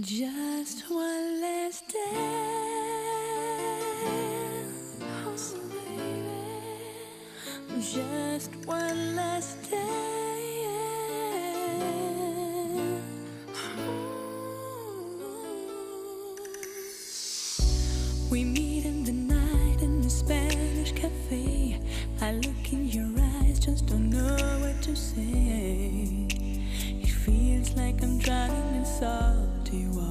Just one last dance, oh baby. Just one last dance, oh. We meet in the night in the Spanish cafe. I look in your eyes, just don't know what to say. It feels like I'm drowning in salty water.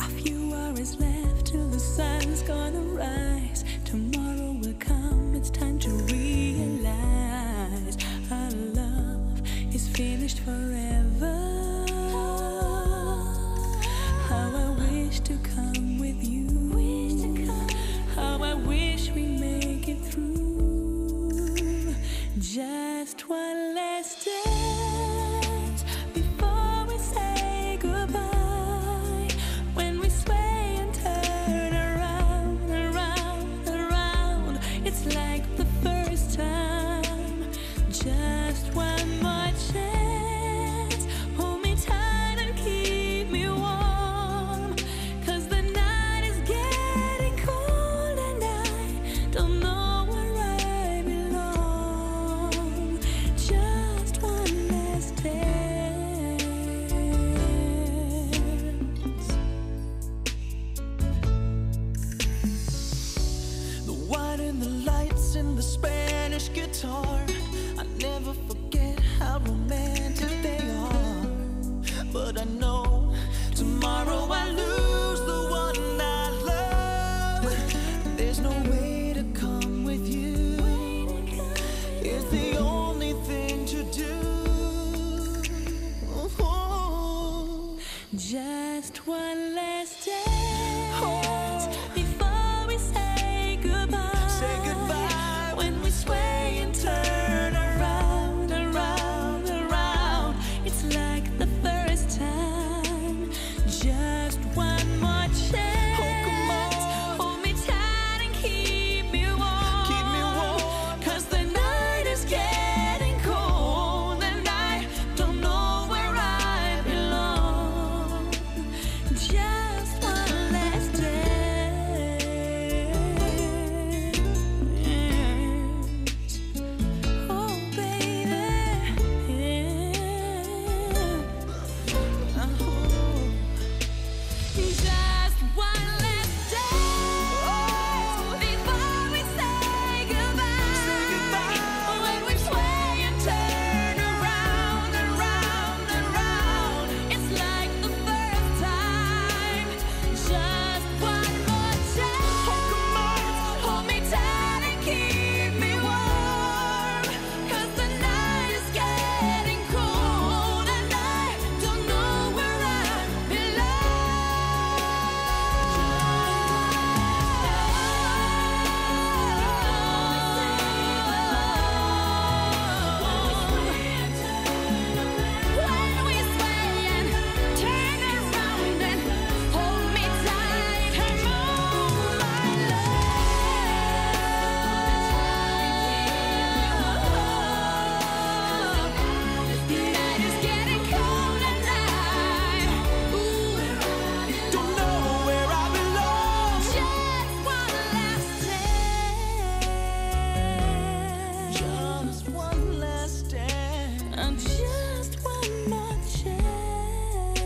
A few hours left till the sun's gonna rise. Tomorrow will come, it's time to realize our love is finished forever. How I wish to come with you. How I wish we make it through. Just one last day before we say goodbye, when we sway and turn around, around, around, it's like the first time. Just one more chance, hold me tight and keep me warm, 'cause the night is getting cold and I don't know where I belong. Just one last day. The Spanish guitar, I never forget how romantic they are. But I know tomorrow I lose the one I love. There's no way to come with you, it's the only thing to do. Oh. Just one last day.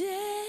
Day.